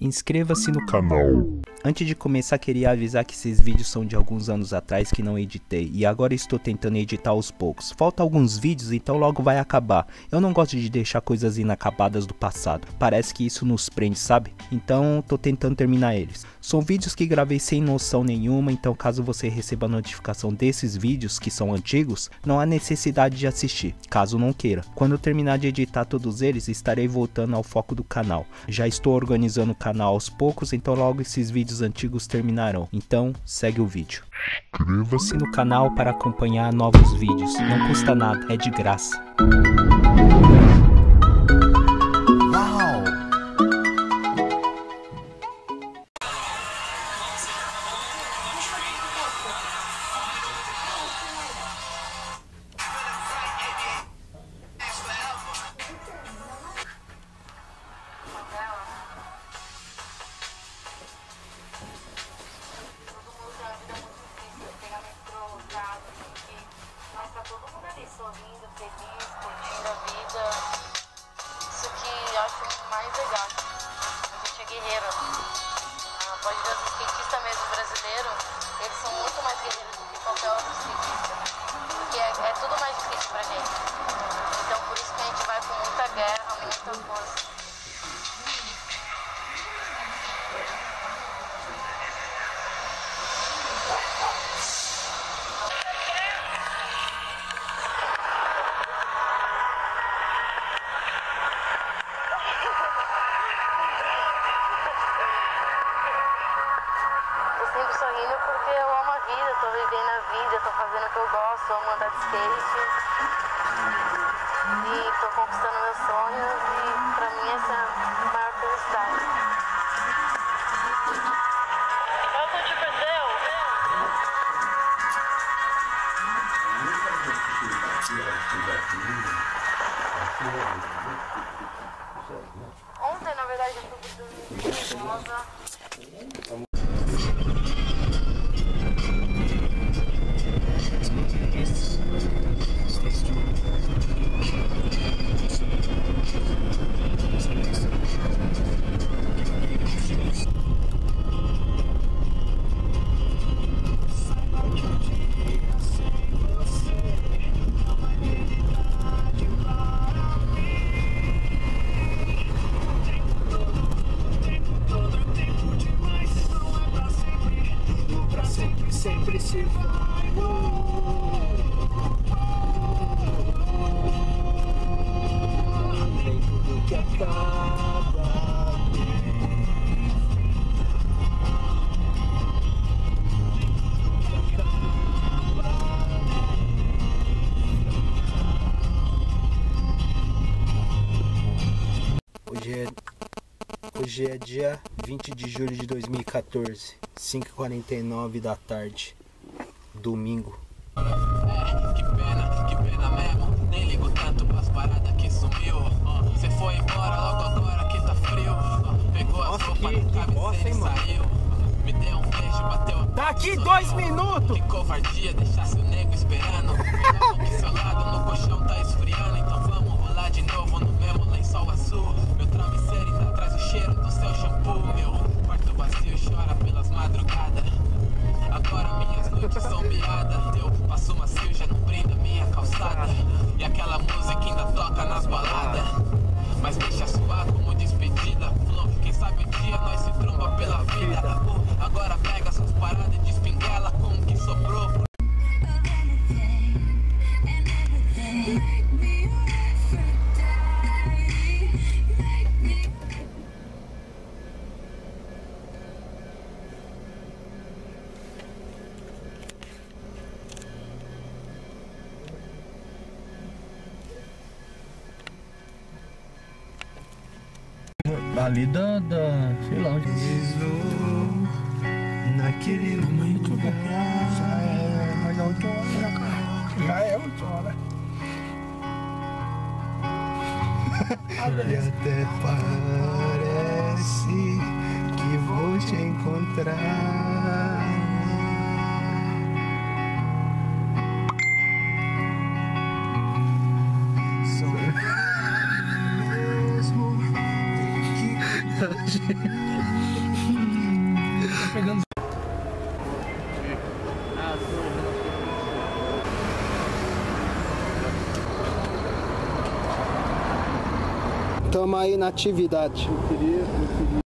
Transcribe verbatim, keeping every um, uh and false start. inscreva-se no canal. Antes de começar, queria avisar que esses vídeos são de alguns anos atrás que não editei e agora estou tentando editar aos poucos. Faltam alguns vídeos, então logo vai acabar. Eu não gosto de deixar coisas inacabadas do passado, parece que isso nos prende, sabe? Então tô tentando terminar eles. São vídeos que gravei sem noção nenhuma, então caso você receba a notificação desses vídeos que são antigos, não há necessidade de assistir, caso não queira. Quando eu terminar de editar todos eles, estarei voltando ao foco do canal. Já estou organizando o canal aos poucos, então logo esses vídeos antigos terminarão. Então segue o vídeo. Inscreva-se no canal para acompanhar novos vídeos, não custa nada, é de graça. Ontem, na verdade, eu fui nervosa. Hoje é dia vinte de julho de dois mil e quatorze, cinco e quarenta e nove da tarde, domingo. É, que pena, que pena mesmo, nem ligo tanto pras paradas que sumiu. Você foi embora logo agora que tá frio. Pegou a sopa no cabeceiro e saiu. Me deu um beijo, bateu a porta. Daqui dois minutos! Que covardia deixasse o nego esperando. Cuidado que seu lado no colchão tá esfriando, então vamos rolar de novo no mesmo lençol azul. Meu travesseiro ainda traz o cheiro do seu shampoo. Meu quarto vazio chora pelas madrugadas. Agora minhas noites são miadas. Teu passo macio já não brinda minha calçada. E aquela música ainda toca nas baladas. Mas deixa suar como despedida. Flow, quem sabe um dia nós se tromba pela vida. uh, Agora pega suas paradas e despinguela com o que sobrou pro... Ali da, da... sei lá onde... Naquele momento já é mais oito horas, já é oito horas. E até parece que vou te encontrar. Tá pegando. Tamo aí na atividade. Eu queria, eu queria.